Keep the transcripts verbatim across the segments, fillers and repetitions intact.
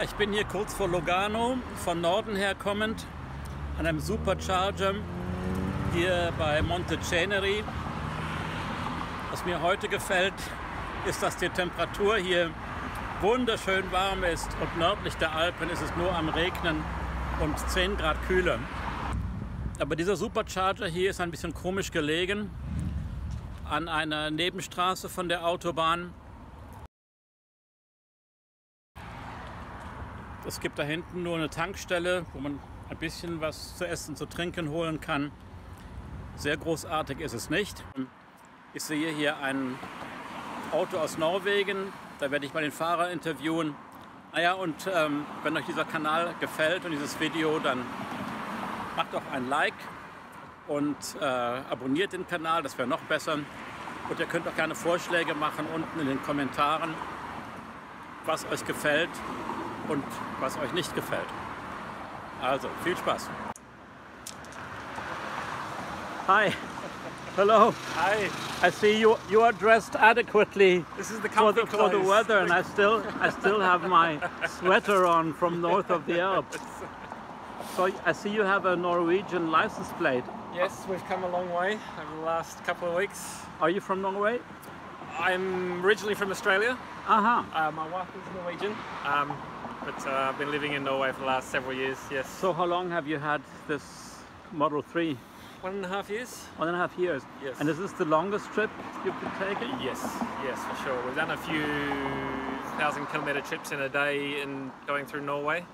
Ich bin hier kurz vor Lugano, von Norden her kommend, an einem Supercharger hier bei Monte Ceneri. Was mir heute gefällt, ist, dass die Temperatur hier wunderschön warm ist und nördlich der Alpen ist es nur am Regnen und zehn Grad kühler. Aber dieser Supercharger hier ist ein bisschen komisch gelegen, an einer Nebenstraße von der Autobahn. Es gibt da hinten nur eine Tankstelle, wo man ein bisschen was zu essen, zu trinken holen kann. Sehr großartig ist es nicht. Ich sehe hier ein Auto aus Norwegen, da werde ich mal den Fahrer interviewen. Naja, und ähm, wenn euch dieser Kanal gefällt und dieses Video, dann macht doch ein Like und äh, abonniert den Kanal, das wäre noch besser. Und ihr könnt auch gerne Vorschläge machen unten in den Kommentaren, was euch gefällt und was euch nicht gefällt. Also, viel Spaß. Hi. Hello. Hi. I see you you are dressed adequately this is the for, the, for the weather, and I still I still have my sweater on from north of the Alps. So I see you have a Norwegian license plate. Yes, we've come a long way over the last couple of weeks. Are you from Norway? I'm originally from Australia. Uh-huh. Uh, my wife is Norwegian. Um, But uh, I've been living in Norway for the last several years, yes. So how long have you had this Model three? One and a half years. One and a half years? Yes. And is this the longest trip you've been taking? Yes, yes, for sure. We've done a few thousand kilometer trips in a day in going through Norway.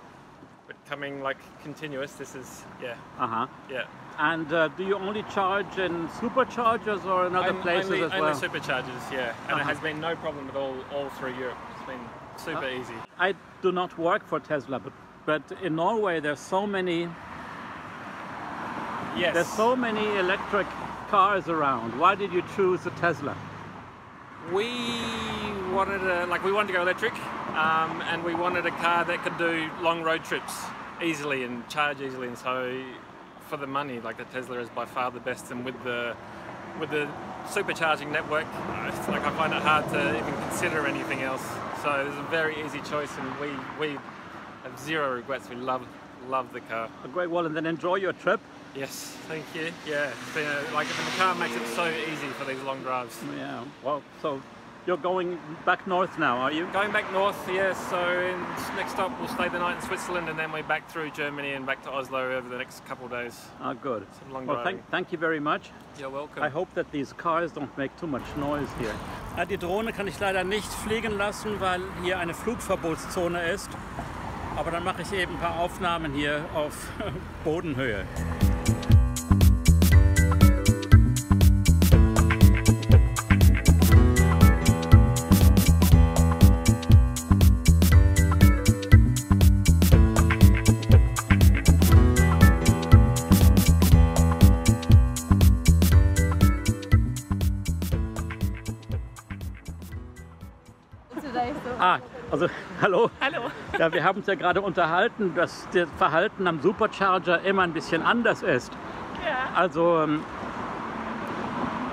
But coming like continuous, this is, yeah. Uh-huh. Yeah. And uh, do you only charge in superchargers or in other I'm places only, as well? Only superchargers, yeah. And uh-huh. It has been no problem at all, all through Europe. It's been super uh, easy. I do not work for Tesla, but, but in Norway there's so many yes. There's so many electric cars around. Why did you choose a Tesla? We wanted a, like we wanted to go electric, um, and we wanted a car that could do long road trips easily and charge easily. And so for the money, like the Tesla is by far the best, and with the with the supercharging network, it's like I find it hard to even consider anything else. So it was a very easy choice, and we we have zero regrets. We love love the car. A great one, and then enjoy your trip. Yes, thank you. Yeah, it's been a, like the car makes it so easy for these long drives. Yeah. Well, so you're going back north now, are you? Going back north, yes. Yeah, so in, next stop we'll stay the night in Switzerland, and then we're back through Germany and back to Oslo over the next couple of days. Ah, good. Some long well, thank, thank you very much. You're welcome. I hope that these cars don't make too much noise here. Die Drohne kann ich leider nicht fliegen lassen, weil hier eine Flugverbotszone ist. Aber dann mache ich eben ein paar Aufnahmen hier auf Bodenhöhe. Ah, also hallo. Hallo. Ja, wir haben uns ja gerade unterhalten, dass das Verhalten am Supercharger immer ein bisschen anders ist. Ja. Also ähm,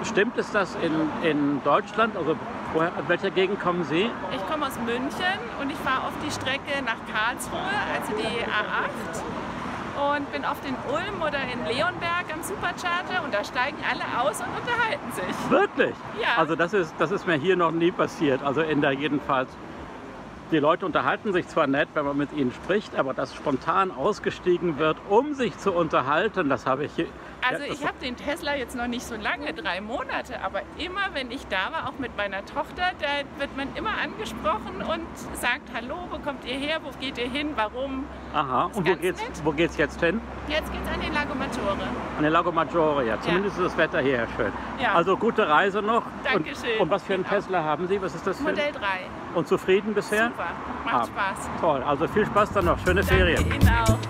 stimmt es das in, in Deutschland? Also woher, aus welcher Gegend kommen Sie? Ich komme aus München und ich fahre oft die Strecke nach Karlsruhe, also die A acht. Und bin oft in Ulm oder in Leonberg am Supercharger und da steigen alle aus und unterhalten sich. Wirklich? Ja. Also das ist, das ist mir hier noch nie passiert, also in der jedenfalls. Die Leute unterhalten sich zwar nett, wenn man mit ihnen spricht, aber dass spontan ausgestiegen wird, um sich zu unterhalten, das habe ich hier... Also ja, ich habe den Tesla jetzt noch nicht so lange, drei Monate, aber immer wenn ich da war, auch mit meiner Tochter, da wird man immer angesprochen und sagt, hallo, wo kommt ihr her, wo geht ihr hin, warum? Aha, und wo geht's, wo geht's jetzt hin? Jetzt geht's an den Lago Maggiore. An den Lago Maggiore, ja, zumindest ja. Ist das Wetter hierher schön. Ja. Also gute Reise noch. Dankeschön. Und, und was für einen genau. Tesla haben Sie, was ist das für? Modell drei. Und zufrieden bisher? Super, macht ah, Spaß. Toll, also viel Spaß dann noch, schöne Danke Ferien. Ihnen auch.